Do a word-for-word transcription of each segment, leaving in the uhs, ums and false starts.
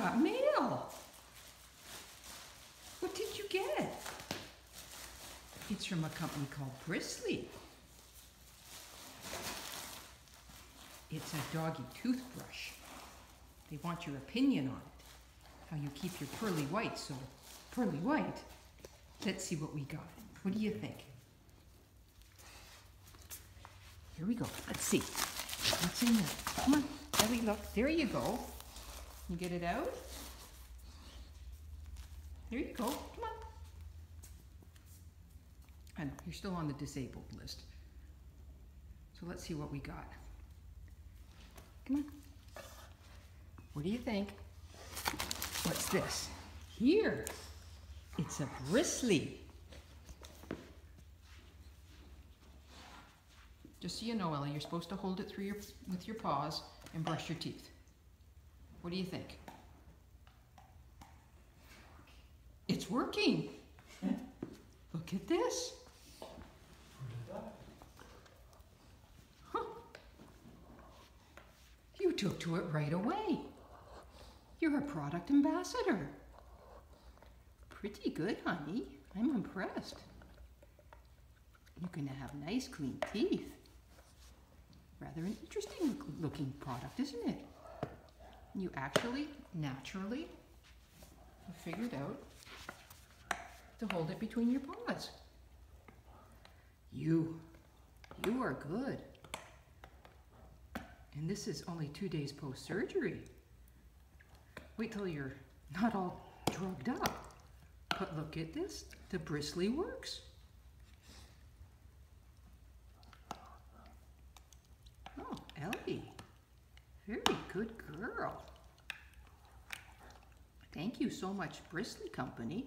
got mail. What did you get? It's from a company called Bristly. It's a doggy toothbrush. They want your opinion on it, how you keep your pearly white so pearly white. Let's see what we got. What do you think? Here we go. Let's see. What's in there? Come on, Ellie, look. There you go. You get it out? There you go. Come on. I know, you're still on the disabled list. So let's see what we got. Come on. What do you think? What's this? Here. It's a Bristly. Just so you know, Ellie, you're supposed to hold it through your, with your paws and brush your teeth. What do you think? It's working. Look at this. Huh. You took to it right away. You're a product ambassador. Pretty good, honey. I'm impressed. You're gonna have nice, clean teeth. Rather an interesting looking product, isn't it? You actually, naturally, have figured out to hold it between your paws. You, you are good. And this is only two days post-surgery. Wait till you're not all drugged up. But look at this, the Bristly works. Ellie, very good girl. Thank you so much, Bristly Company,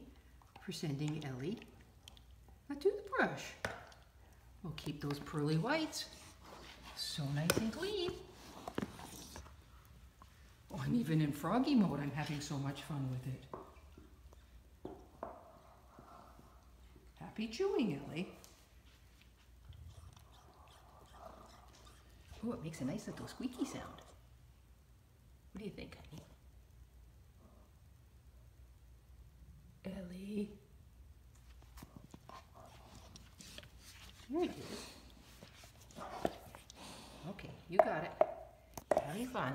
for sending Ellie a toothbrush. We'll keep those pearly whites so nice and clean. Oh, I'm even in froggy mode. I'm having so much fun with it. Happy chewing, Ellie. Oh, it makes a nice little squeaky sound. What do you think, honey? Ellie. There it is. Okay, you got it. Having fun.